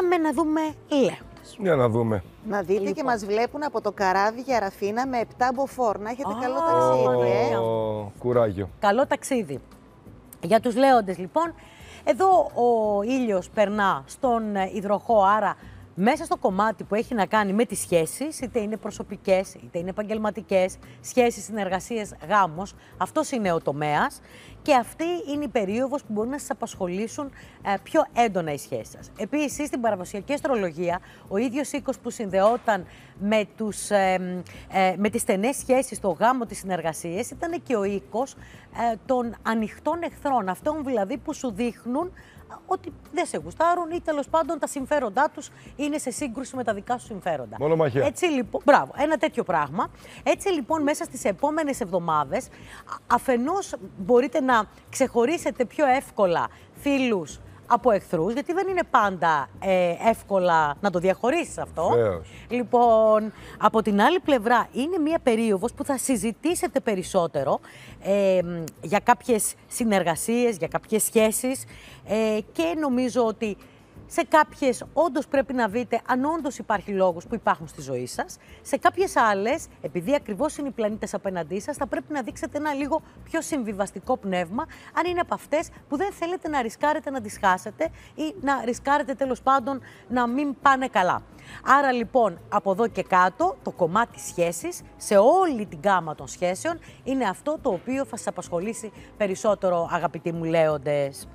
Πάμε να δούμε Λέοντες. Για να δούμε. Να δείτε λοιπόν. Και μας βλέπουν από το καράβι για Ραφίνα με 7 μποφόρ. Να έχετε καλό ταξίδι. Κουράγιο. Καλό ταξίδι. Για τους Λέοντες λοιπόν, εδώ ο ήλιος περνά στον υδροχό, άρα μέσα στο κομμάτι που έχει να κάνει με τις σχέσεις, είτε είναι προσωπικές, είτε είναι επαγγελματικές, σχέσεις, συνεργασίες, γάμος, αυτός είναι ο τομέας και αυτή είναι η περίοδος που μπορεί να σας απασχολήσουν πιο έντονα οι σχέσεις σας. Επίσης, στην παραδοσιακή αστρολογία, ο ίδιος οίκος που συνδεόταν με τις στενές σχέσεις, το γάμο, τις συνεργασίες, ήταν και ο οίκος των ανοιχτών εχθρών, αυτών δηλαδή που σου δείχνουν ότι δεν σε γουστάρουν ή τέλος πάντων τα συμφέροντά τους είναι σε σύγκρουση με τα δικά σου συμφέροντα. Μονομαχία. Έτσι λοιπόν, μπράβο, ένα τέτοιο πράγμα. Έτσι λοιπόν, μέσα στις επόμενες εβδομάδες, αφενός μπορείτε να ξεχωρίσετε πιο εύκολα φίλους από εχθρούς, γιατί δεν είναι πάντα εύκολα να το διαχωρίσεις αυτό. Φέως. Λοιπόν, από την άλλη πλευρά είναι μια περίοδος που θα συζητήσετε περισσότερο για κάποιες συνεργασίες, για κάποιες σχέσεις και νομίζω ότι σε κάποιες όντως πρέπει να δείτε αν όντως υπάρχει λόγος που υπάρχουν στη ζωή σας. Σε κάποιες άλλες, επειδή ακριβώς είναι οι πλανήτες απέναντί σας, θα πρέπει να δείξετε ένα λίγο πιο συμβιβαστικό πνεύμα, αν είναι από αυτές που δεν θέλετε να ρισκάρετε να τις χάσετε ή να ρισκάρετε τέλος πάντων να μην πάνε καλά. Άρα λοιπόν από εδώ και κάτω το κομμάτι σχέσης σε όλη την γκάμα των σχέσεων είναι αυτό το οποίο θα σας απασχολήσει περισσότερο, αγαπητοί μου Λέοντες.